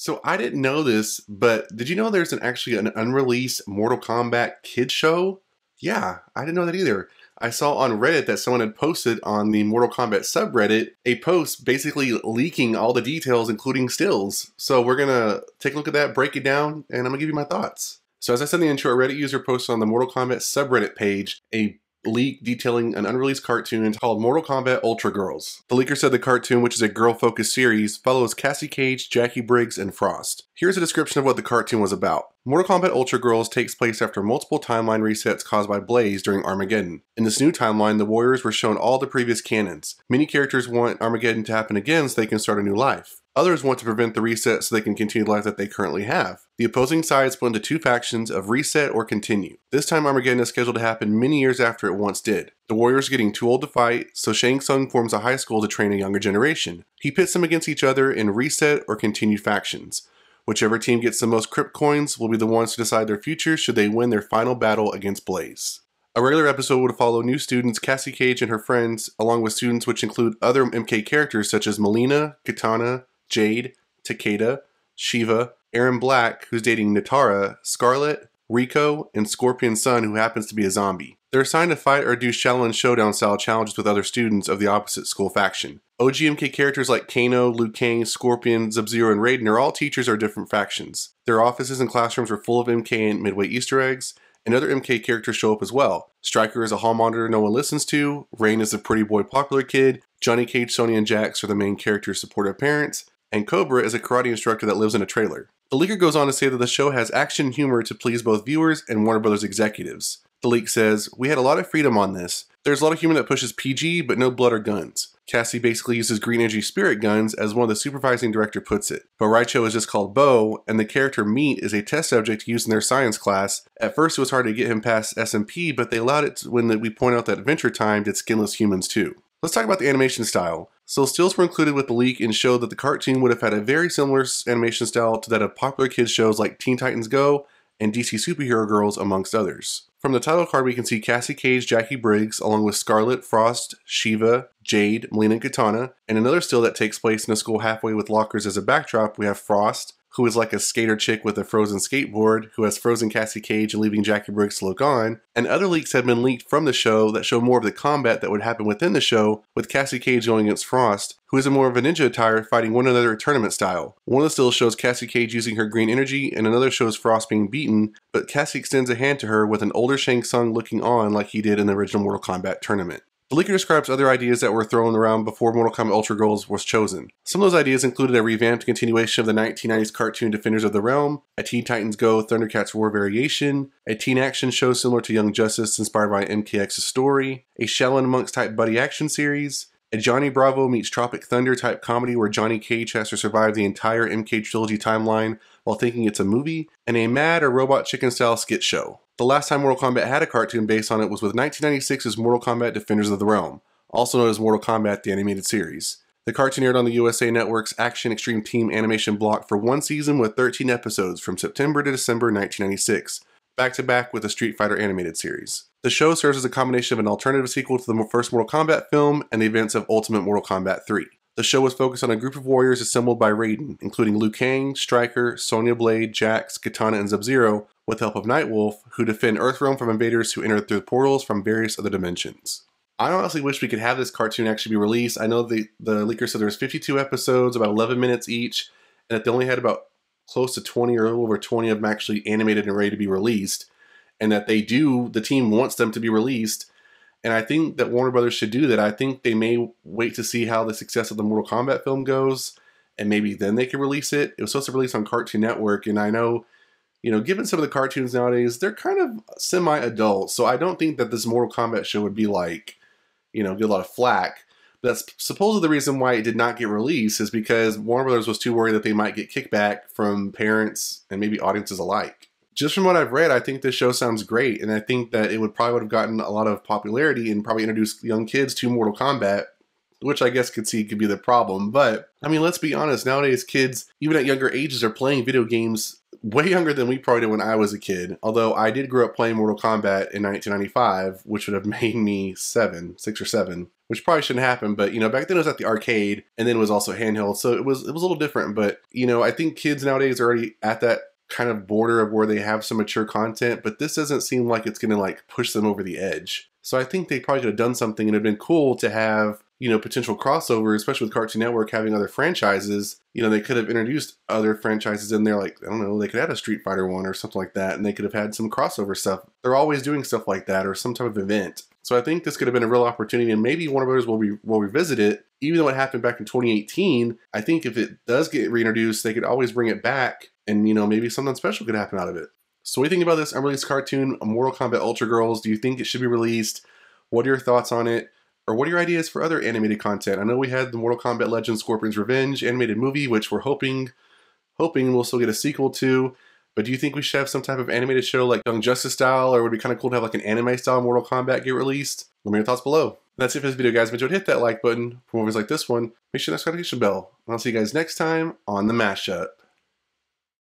So I didn't know this, but did you know there's actually an unreleased Mortal Kombat kid show? Yeah, I didn't know that either. I saw on Reddit that someone had posted on the Mortal Kombat subreddit a post basically leaking all the details, including stills. So we're gonna take a look at that, break it down, and I'm gonna give you my thoughts. So as I said in the intro, a Reddit user posted on the Mortal Kombat subreddit page a leak detailing an unreleased cartoon called Mortal Kombat Ultra Girls. The leaker said the cartoon, which is a girl-focused series, follows Cassie Cage, Jacqui Briggs, and Frost. Here's a description of what the cartoon was about. Mortal Kombat Ultra Girls takes place after multiple timeline resets caused by Blaze during Armageddon. In this new timeline, the warriors were shown all the previous canons. Many characters want Armageddon to happen again so they can start a new life. Others want to prevent the reset so they can continue the life that they currently have. The opposing side split into two factions of reset or continue. This time Armageddon is scheduled to happen many years after it once did. The warriors are getting too old to fight, so Shang Tsung forms a high school to train a younger generation. He pits them against each other in reset or continued factions. Whichever team gets the most crypt coins will be the ones to decide their future should they win their final battle against Blaze. A regular episode would follow new students Cassie Cage and her friends, along with students which include other MK characters such as Mileena, Kitana, Jade, Takeda, Shiva, Aaron Black, who's dating Natara, Scarlet, Rico, and Scorpion's son, who happens to be a zombie. They're assigned to fight or do Shaolin Showdown style challenges with other students of the opposite school faction. OGMK characters like Kano, Liu Kang, Scorpion, Sub-Zero, and Raiden are all teachers of different factions. Their offices and classrooms are full of MK and Midway Easter eggs, and other MK characters show up as well. Striker is a hall monitor no one listens to, Rain is the pretty boy popular kid, Johnny Cage, Sonya, and Jax are the main characters' supportive parents, and Cobra is a karate instructor that lives in a trailer. The leaker goes on to say that the show has action and humor to please both viewers and Warner Brothers executives. The leak says, "We had a lot of freedom on this. There's a lot of humor that pushes PG, but no blood or guns. Cassie basically uses green energy spirit guns, as one of the supervising director puts it. But Raicho is just called Bo, and the character Meat is a test subject used in their science class. At first it was hard to get him past SMP, but they allowed it when we point out that Adventure Time did skinless humans too." Let's talk about the animation style. So stills were included with the leak and showed that the cartoon would have had a very similar animation style to that of popular kids shows like Teen Titans Go and DC Superhero Girls, amongst others. From the title card, we can see Cassie Cage, Jacqui Briggs, along with Scarlet, Frost, Shiva, Jade, Mileena, and Kitana. And another still that takes place in a school halfway with lockers as a backdrop, we have Frost, who is like a skater chick with a frozen skateboard, who has frozen Cassie Cage and leaving Jacqui Briggs to look on, and other leaks have been leaked from the show that show more of the combat that would happen within the show, with Cassie Cage going against Frost, who is in more of a ninja attire fighting one another tournament style. One of the stills shows Cassie Cage using her green energy, and another shows Frost being beaten, but Cassie extends a hand to her with an older Shang Tsung looking on like he did in the original Mortal Kombat tournament. The leaker describes other ideas that were thrown around before Mortal Kombat Ultra Girls was chosen. Some of those ideas included a revamped continuation of the 1990s cartoon Defenders of the Realm, a Teen Titans Go! Thundercats Roar variation, a teen action show similar to Young Justice inspired by MKX's story, a Shaolin Monks type buddy action series, a Johnny Bravo meets Tropic Thunder type comedy where Johnny Cage has to survive the entire MK trilogy timeline while thinking it's a movie, and a Mad or Robot Chicken style skit show. The last time Mortal Kombat had a cartoon based on it was with 1996's Mortal Kombat Defenders of the Realm, also known as Mortal Kombat the Animated Series. The cartoon aired on the USA Network's Action Extreme Team animation block for one season with 13 episodes from September to December 1996, back to back with the Street Fighter animated series. The show serves as a combination of an alternative sequel to the first Mortal Kombat film and the events of Ultimate Mortal Kombat 3. The show was focused on a group of warriors assembled by Raiden, including Liu Kang, Striker, Sonya Blade, Jax, Kitana, and Sub-Zero, with help of Nightwolf, who defend Earthrealm from invaders who enter through portals from various other dimensions. I honestly wish we could have this cartoon actually be released. I know the leaker said there was 52 episodes, about 11 minutes each, and that they only had about close to 20 or a little over 20 of them actually animated and ready to be released, and that the team wants them to be released. And I think that Warner Brothers should do that. I think they may wait to see how the success of the Mortal Kombat film goes, and maybe then they can release it. It was supposed to release on Cartoon Network, and I know, you know, given some of the cartoons nowadays, they're kind of semi-adult, so I don't think that this Mortal Kombat show would be like, you know, get a lot of flack. But that's supposedly the reason why it did not get released, is because Warner Brothers was too worried that they might get kickback from parents and maybe audiences alike. Just from what I've read, I think this show sounds great, and I think that it would have gotten a lot of popularity and probably introduced young kids to Mortal Kombat, which I guess could be the problem. But I mean, let's be honest, nowadays kids, even at younger ages, are playing video games way younger than we probably did when I was a kid, although I did grow up playing Mortal Kombat in 1995, which would have made me 6 or 7, which probably shouldn't happen, but you know, back then it was at the arcade, and then it was also handheld, so it was a little different. But you know, I think kids nowadays are already at that kind of border of where they have some mature content, but this doesn't seem like it's gonna like push them over the edge. So I think they probably could have done something, and it'd been cool to have, you know, potential crossover, especially with Cartoon Network having other franchises. You know, they could have introduced other franchises in there, like, I don't know, they could have a Street Fighter one or something like that, and they could have had some crossover stuff. They're always doing stuff like that, or some type of event. So I think this could have been a real opportunity, and maybe Warner Brothers will revisit it. Even though it happened back in 2018, I think if it does get reintroduced, they could always bring it back, and you know, maybe something special could happen out of it. So what do you think about this unreleased cartoon, Mortal Kombat Ultra Girls? Do you think it should be released? What are your thoughts on it? Or what are your ideas for other animated content? I know we had the Mortal Kombat Legends Scorpion's Revenge animated movie, which we're hoping we'll still get a sequel to. But do you think we should have some type of animated show like Young Justice style, or would it be kind of cool to have like an anime style Mortal Kombat get released? Let me know your thoughts below. That's it for this video, guys. If you enjoyed, hit that like button. For movies like this one, make sure that notification bell. And I'll see you guys next time on The Mashup.